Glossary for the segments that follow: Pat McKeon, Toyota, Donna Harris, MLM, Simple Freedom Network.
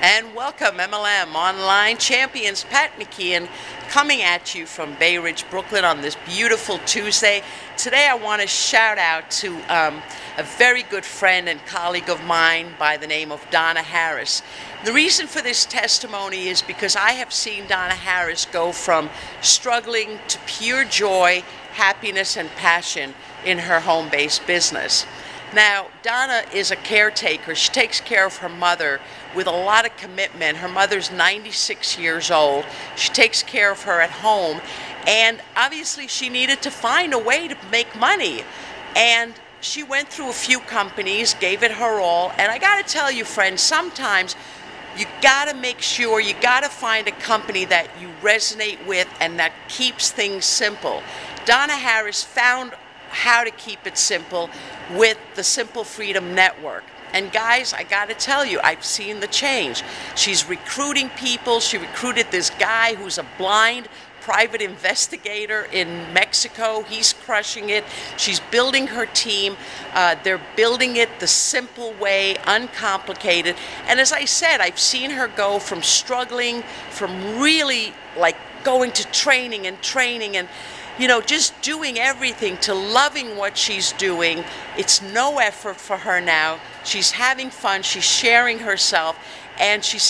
And welcome, MLM Online Champions, Pat McKeon, coming at you from Bay Ridge, Brooklyn on this beautiful Tuesday. Today I want to shout out to a very good friend and colleague of mine by the name of Donna Harris. The reason for this testimony is because I have seen Donna Harris go from struggling to pure joy, happiness, and passion in her home-based business. Now, Donna is a caretaker. She takes care of her mother with a lot of commitment. Her mother's 96 years old. She takes care of her at home. And obviously, she needed to find a way to make money. And she went through a few companies, gave it her all. And I got to tell you, friends, sometimes you got to make sure, you got to find a company that you resonate with and that keeps things simple. Donna Harris found how to keep it simple with the Simple Freedom Network. And guys, I gotta tell you, I've seen the change. She's recruiting people. She recruited this guy who's a blind private investigator in Mexico. He's crushing it. She's building her team. They're building it the simple way, uncomplicated. And as I said, I've seen her go from struggling, from really like going to training and training and just doing everything to loving what she's doing. It's no effort for her now. She's having fun, she's sharing herself, and she's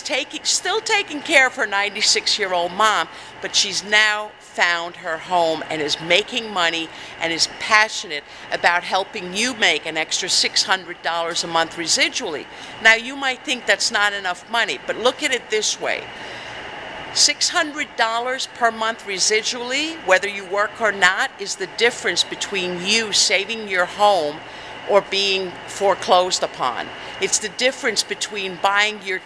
still taking care of her 96-year-old mom, but she's now found her home and is making money and is passionate about helping you make an extra $600 a month residually. Now, you might think that's not enough money, but look at it this way. $600 per month residually, whether you work or not, is the difference between you saving your home or being foreclosed upon. It's the difference between buying your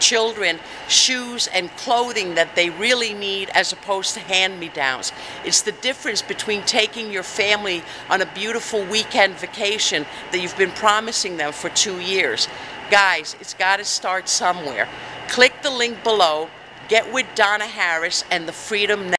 children shoes and clothing that they really need as opposed to hand-me-downs. It's the difference between taking your family on a beautiful weekend vacation that you've been promising them for 2 years. Guys, it's got to start somewhere. Click the link below. Get with Donna Harris and the Freedom Network.